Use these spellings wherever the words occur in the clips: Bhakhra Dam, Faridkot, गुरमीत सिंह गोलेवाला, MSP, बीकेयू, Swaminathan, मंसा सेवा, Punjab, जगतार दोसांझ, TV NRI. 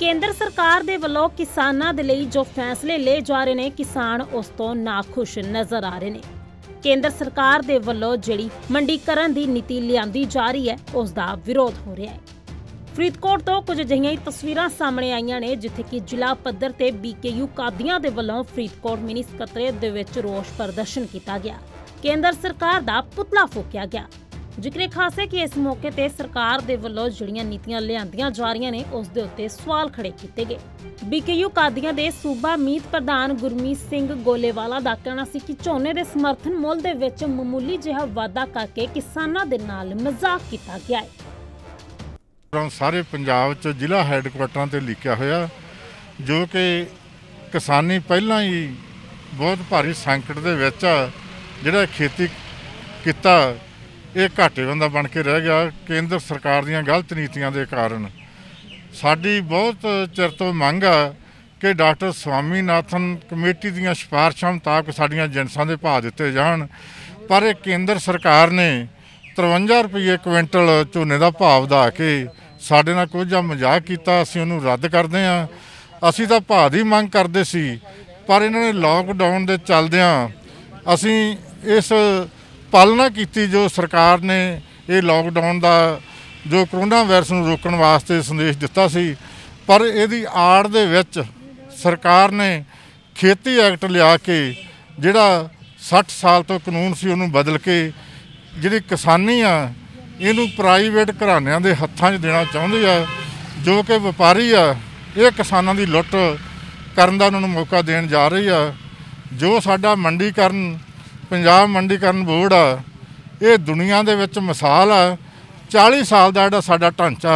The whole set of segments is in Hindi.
केंद्र सरकार दे वलों किसानां दे लई जो फैसले ले जा रहे ने किसान उस तो नाखुश नजर आ रहे ने। केंद्र सरकार दे वल्लों जिहड़ी मंडीकरण की नीति लियांदी जा रही है उसका विरोध हो रहा है। फरीदकोट तो कुछ अजिहियां तस्वीरां सामने आईयां ने जिथे कि जिला पद्धर ते बीकेयू कादियां दे वल्लों फरीदकोट मिनी सकत्तरेट दे विच रोष प्रदर्शन किया गया। केंद्र सरकार दा पुतला फूकिया गया। जिक्र खास है कि इस मौके ते सरकार दे वल्लों जिहड़ियां नीतियां लियांदियां जा रहियां ने उस दे उत्ते सवाल खड़े कीते गए। बीकेयू कादियां दे सूबा मीत प्रधान गुरमीत सिंह गोलेवाला दा कहना सी कि झोने दे समर्थन मुल दे विच मामूली जिहा वाधा करके किसानां दे नाल मजाक कीता गया है। सारे पंजाब च जिला हैडकुआर्टरां ते लिखिया होया जो कि किसानी पहलां ही बहुत भारी संकट दे विच आ, जिहड़ा खेती कीता ਇਹ ਘਾਟੇਵੰਦਾ बन के रह गया। केंद्र सरकार ਦੀਆਂ गलत नीतियां के कारण ਸਾਡੀ बहुत ਚਿਰ ਤੋਂ ਮੰਗ ਆ कि डॉक्टर स्वामीनाथन कमेटी ਦੀਆਂ ਸਿਫਾਰਿਸ਼ਾਂ ਮੁਤਾਬਕ ਸਾਡੀਆਂ ਜਿੰਸਾਂ ਦੇ ਭਾਅ ਦਿੱਤੇ ਜਾਣ, पर केंद्र सरकार ने 53 रुपये ਕੁਇੰਟਲ ਝੋਨੇ ਦਾ ਭਾਅ ਵਧਾ ਕੇ ਸਾਡੇ ਨਾਲ ਕੁਝ ਮਜ਼ਾਕ ਕੀਤਾ। ਅਸੀਂ ਉਹਨੂੰ ਰੱਦ ਕਰਦੇ ਹਾਂ। ਅਸੀਂ ਤਾਂ ਭਾਅ ਦੀ ਮੰਗ ਕਰਦੇ ਸੀ, पर ਇਹਨਾਂ ਨੇ ਲੌਕਡਾਊਨ ਦੇ ਚੱਲਦਿਆਂ ਅਸੀਂ ਇਸ पालना की जो सरकार ने ये लॉकडाउन का जो कोरोना वायरस को रोकने वास्ते संदेश दिता सी, पर इसकी आड़ दे विच सरकार ने खेती एक्ट लिया के जिहड़ा 60 साल तो कानून सी उन्होंने बदल के जिहड़ी किसानी आ इनू प्राइवेट घराणियां दे हत्थां 'च देना चाहुंदी आ। जो कि व्यापारी आ ये किसानां दी लुट करन दा उन्होंने मौका देण जा रही आ। जो साडा मंडीकरण पंजाब मंडीकरण बोर्ड आ ये दुनिया दे विच मिसाल आ। 40 साल का जिहड़ा साडा ढांचा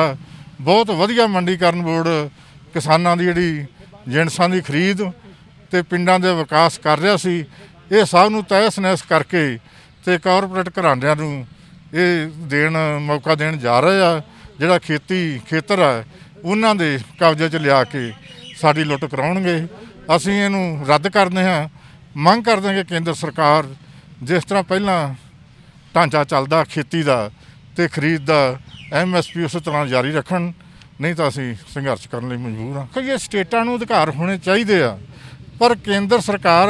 बहुत वधिया मंडीकरण बोर्ड किसानां दी जिहड़ी जिणसां दी खरीद ते पिंडां दे विकास कर रहा सी। ये सब नूं तहस नहस करके ते कॉरपोरेट घराणियां नूं ये देण मौका देण जा रहे आ। जिहड़ा खेती खेतर आ उन्हां दे कब्जे च लिया के साडी लुट कराउणगे। असीं इहनूं रद्द करदे हां। ਮੰਗ ਕਰਦੇ ਹਾਂ ਕਿ ਕੇਂਦਰ ਸਰਕਾਰ ਜਿਸ ਤਰ੍ਹਾਂ ਪਹਿਲਾਂ ਢਾਂਚਾ ਚੱਲਦਾ खेती ਦਾ ਤੇ ਖਰੀਦ ਦਾ MSP उस तरह जारी ਰੱਖਣ, नहीं तो ਅਸੀਂ ਸੰਘਰਸ਼ ਕਰਨ ਲਈ ਮਜਬੂਰ ਹਾਂ। ਕਿ ਇਹ ਸਟੇਟਾਂ ਨੂੰ ਅਧਿਕਾਰ ਹੋਣੇ ਚਾਹੀਦੇ ਆ, पर ਕੇਂਦਰ ਸਰਕਾਰ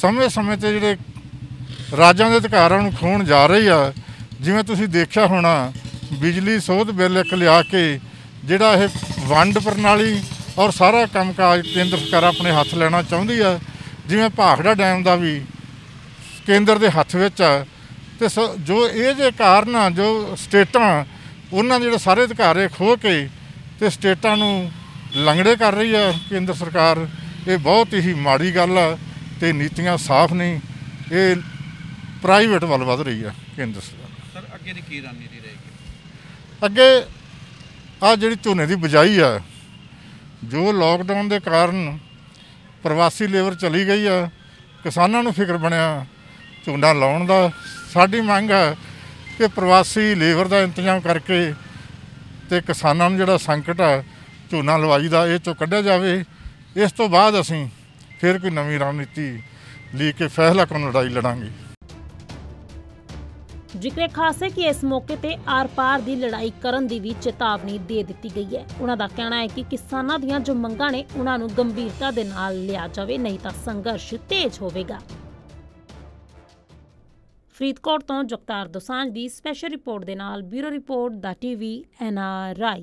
ਸਮੇਂ-ਸਮੇਂ ਤੇ ਜਿਹੜੇ ਰਾਜਾਂ ਦੇ ਅਧਿਕਾਰਾਂ ਨੂੰ ਖੋਣ ਜਾ ਰਹੀ ਆ। ਜਿਵੇਂ ਤੁਸੀਂ ਦੇਖਿਆ ਹੋਣਾ ਬਿਜਲੀ ਸੋਧ ਬਿੱਲ ਇੱਕ ਲਿਆ ਕੇ ਜਿਹੜਾ ਇਹ ਵੰਡ ਪ੍ਰਣਾਲੀ ਔਰ ਸਾਰਾ ਕੰਮਕਾਜ ਕੇਂਦਰ ਸਰਕਾਰ ਆਪਣੇ ਹੱਥ ਲੈਣਾ ਚਾਹੁੰਦੀ ਆ। जिवें भाखड़ा डैम का भी केंद्र के हथ में आ, तो जो ये कारण आ जो स्टेटा उन्होंने जो सारे अधिकार खो के तो स्टेटा लंगड़े कर रही है केंद्र सरकार। ये बहुत ही माड़ी गल आ ते नीतियां साफ नहीं, ये प्राइवेट वल वध रही है केंद्र सरकार। सर अगे दी की रणनीति रहेगी? अगे आ जिहड़ी झोने की बिजाई आ जो लॉकडाउन के कारण प्रवासी लेबर चली गई है, किसानों को फिक्र बनया झोना लाने का। साड़ी मांग है कि प्रवासी लेबर का इंतजाम करके तो किसानों जिहड़ा संकट है झोना लवाई का ये चो कढ़िया जाए। इस तो बाद असीं फिर कोई नवी रणनीति लेके फैसला कौन लड़ाई लड़ांगे। जिक्र खास है कि इस मौके ते आर पार की लड़ाई करन दी भी चेतावनी दे दित्ती गई है। उन्हां दा कहना है कि किसानां दीयां जो मंगां ने उन्हां नूं गंभीरता दे नाल लिया जावे, नहीं तां संघर्ष तेज होवेगा। फरीदकोट तो जगतार दोसांझ दी स्पैशल रिपोर्ट दे नाल ब्यूरो रिपोर्ट दा TV NRI।